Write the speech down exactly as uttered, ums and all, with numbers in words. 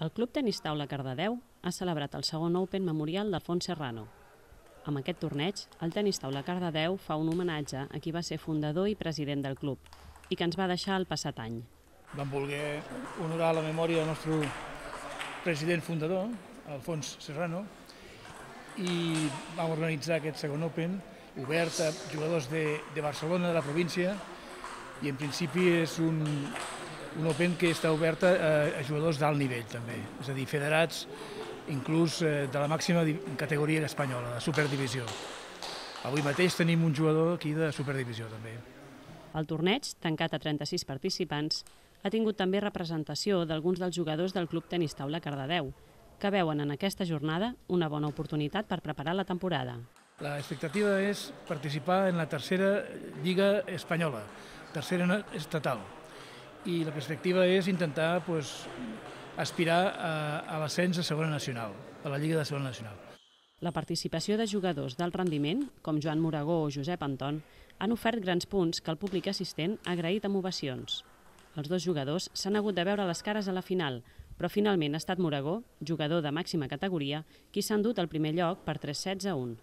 El Club Tennis Taula Cardedeu ha celebrat el segon Open Memorial d'Alfons Serrano. Amb aquest torneig, el Tennis Taula Cardedeu fa un homenatge a qui va ser fundador i president del club i que ens va deixar el passat any. Vam voler honorar la memòria del nostre president fundador, Alfons Serrano, i vam organitzar aquest segon Open obert a jugadors de, de Barcelona, de la província, i en principi és un, un Open que està obert a, a jugadors d'alt nivell també, és a dir, federats inclús de la màxima categoria espanyola, de Superdivisión. Avui mateix tenim un jugador aquí de Superdivisión també. El torneig, tancat a trenta-sis participants, ha tingut també representació d'alguns dels jugadors del Club Tennis Taula Cardedeu, que veuen en aquesta jornada una bona oportunitat per preparar la temporada. La expectativa es participar en la tercera Liga Española, tercera estatal. Y la perspectiva es intentar pues, aspirar a, a l'ascens a Segona Nacional, a la Lliga de Segona Nacional. La participació de jugadors d'alt rendiment, com Joan Moragó o Josep Anton, han ofert grans punts que el públic assistent ha agraït amb ovacions. Els dos jugadors s'han hagut de veure les cares a la final, però finalment ha estat Moragó, jugador de màxima categoria, qui s'ha endut el primer lloc per tres sets a un.